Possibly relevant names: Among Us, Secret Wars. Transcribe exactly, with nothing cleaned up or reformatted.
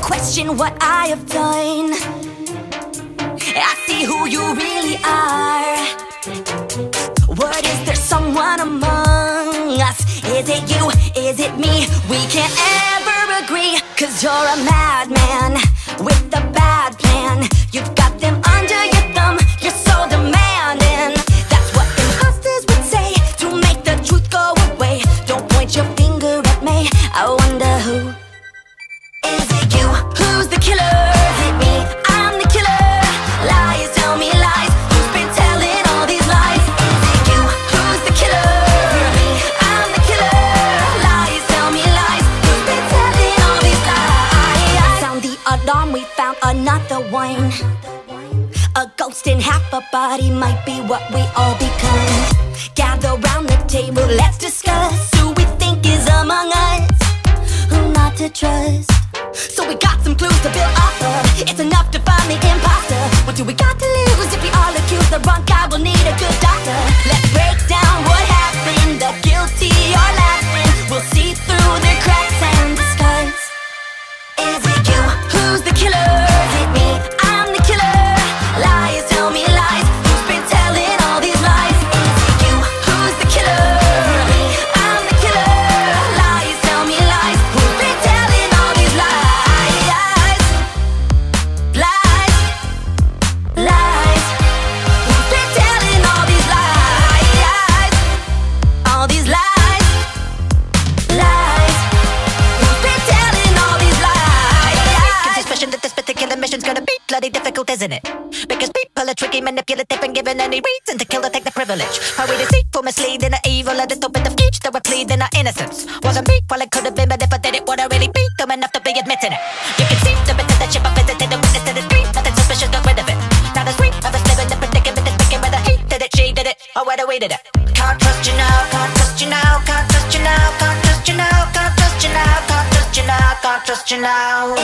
question what I have done. I see who you really are. What is there someone among us? Is it you? Is it me? We can't ever agree, 'cause you're a madman with a bad plan. You've got them under your thumb, you're so demanding. That's what imposters would say to make the truth go away. Don't point your finger at me, I wonder who. Is it you? Who's the killer? Is it me? I'm the killer. Liars, tell me lies. Who's been telling all these lies? Is it you? Who's the killer? Is it me? I'm the killer. Liars, tell me lies. Who's been telling all these lies? Sound the alarm, we found another one. A ghost in half a body might be what we all become. Gather round the table, let's discuss who we think is among us, who not to trust. So we got some clues to build off of. It's enough to find the imposter. What do we got to lose if we all accuse the wrong guy? We'll need a good doctor. Let's break down what happened. The guilty are laughing. We'll see through their cracks and disguise. Is it you? Who's the killer? Is it me? I'm the killer. Liars tell me lies. Who's been telling all these lies? Is it you? Who's the killer? Is it me? I'm the killer. Liars tell me lies. Who's been telling all these lies? Lies, lies. Who's been telling all these lies? All these lies, lies. Who's been telling all these lies? 'Cause this mission, that this particular mission's gonna be bloody difficult, isn't it? Because people are tricky, manipulative, and given any reason to kill or take the privilege. Are we deceitful, misleading, or evil? A little bit of each, though we're pleading our innocence. Wasn't me, well it could have been, but if I did it, would I really be dumb enough to be admitting it? You can see the bit of that ship I visited, the witness to the street, nothing suspicious, got rid of it. Now there's three of us living the predicament, that's thinking whether he did it, she did it, or whether we did it. Can't trust you now, can't trust you now, can't trust you now, can't trust you now, can't trust you now, can't trust you now, can't trust you now.